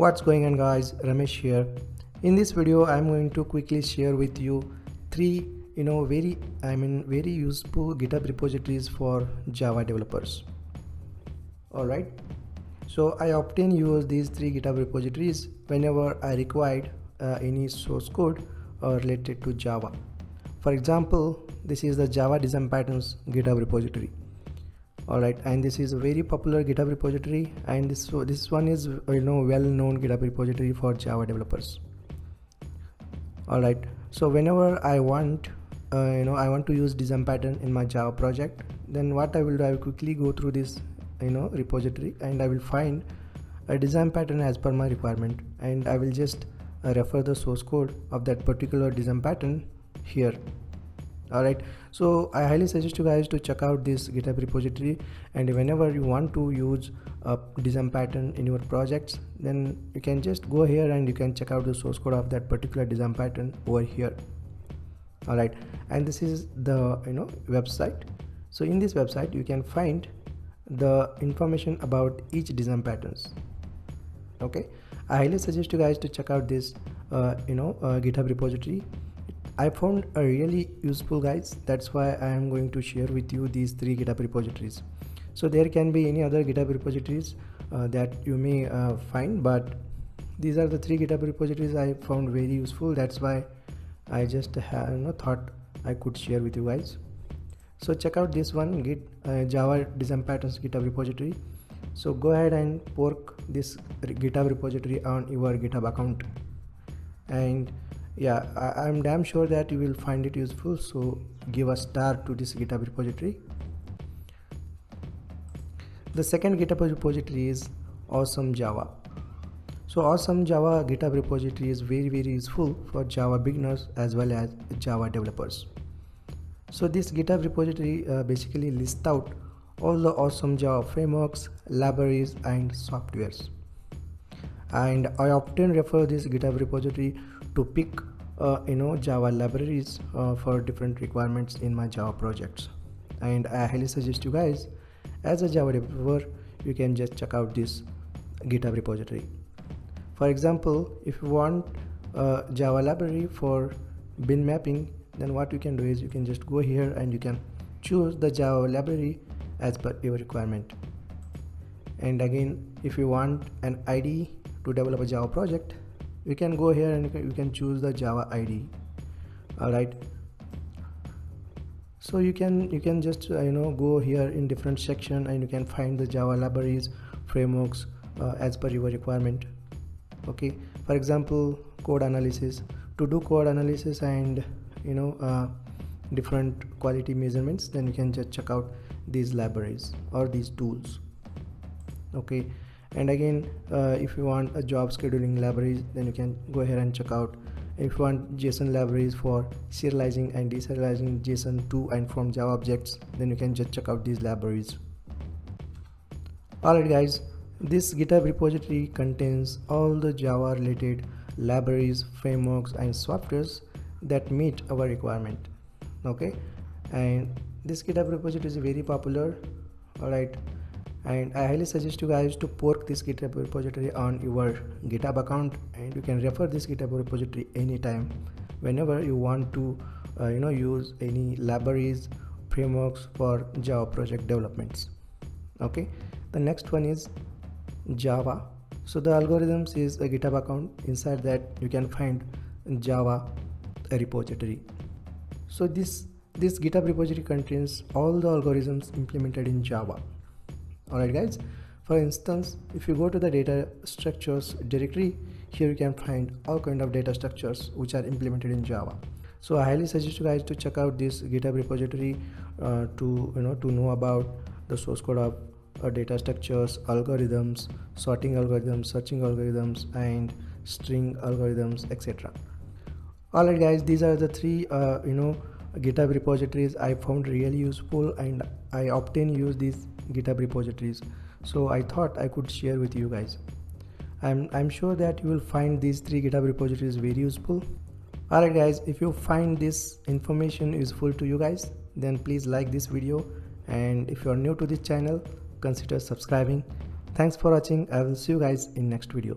What's going on, guys? Ramesh here. In this video I'm going to quickly share with you three very useful GitHub repositories for Java developers. Alright, so I often use these three GitHub repositories whenever I required any source code related to Java. For example, this is the Java Design Patterns GitHub repository. Alright, and this is a very popular GitHub repository, and this one is well-known GitHub repository for Java developers. Alright, so whenever I want I want to use design pattern in my Java project, then what I will do, I will quickly go through this repository and I will find a design pattern as per my requirement, and I will just refer the source code of that particular design pattern here. Alright, so I highly suggest you guys to check out this GitHub repository, and whenever you want to use a design pattern in your projects, then you can just go here and you can check out the source code of that particular design pattern over here. Alright, and this is the website. So in this website you can find the information about each design patterns. Okay, I highly suggest you guys to check out this GitHub repository. I found a really useful, guys. That's why I am going to share with you these three GitHub repositories. So there can be any other GitHub repositories that you may find, but these are the three GitHub repositories I found very useful. That's why I just thought I could share with you guys. So check out this one, Java Design Patterns GitHub repository. So go ahead and fork this GitHub repository on your GitHub account, and yeah, I'm damn sure that you will find it useful. So give a star to this GitHub repository. The second GitHub repository is Awesome Java. So Awesome Java GitHub repository is very, very useful for Java beginners as well as Java developers. So this GitHub repository basically lists out all the awesome Java frameworks, libraries and softwares, and I often refer this GitHub repository to pick Java libraries for different requirements in my Java projects. And I highly suggest you guys, as a Java developer, you can just check out this GitHub repository. For example, if you want a Java library for bin mapping, then what you can do is you can just go here and you can choose the Java library as per your requirement. And again, if you want an IDE to develop a Java project, you can go here and you can choose the Java IDE. Alright, so you can just go here in different section and you can find the Java libraries, frameworks as per your requirement. Okay, for example, code analysis, to do code analysis and different quality measurements, then you can just check out these libraries or these tools. Okay, and again, if you want a job scheduling libraries, then you can go ahead and check out. If you want JSON libraries for serializing and deserializing JSON to and from Java objects, then you can just check out these libraries. Alright guys, this GitHub repository contains all the Java related libraries, frameworks and softwares that meet our requirement. Okay, and this GitHub repository is very popular. Alright, and I highly suggest you guys to fork this GitHub repository on your GitHub account, and you can refer this GitHub repository anytime whenever you want to use any libraries, frameworks for Java project developments. Okay, the next one is Java. So the algorithms is a GitHub account. Inside that you can find Java repository. So this GitHub repository contains all the algorithms implemented in Java. Alright guys, for instance, if you go to the data structures directory, here you can find all kind of data structures which are implemented in Java. So I highly suggest you guys to check out this GitHub repository to know about the source code of data structures, algorithms, sorting algorithms, searching algorithms and string algorithms, etc. Alright guys, these are the three GitHub repositories I found really useful, and I often use these GitHub repositories, so I thought I could share with you guys. I'm sure that you will find these three GitHub repositories very useful. Alright guys, if you find this information useful to you guys, then please like this video, and if you are new to this channel, consider subscribing. Thanks for watching. I will see you guys in next video.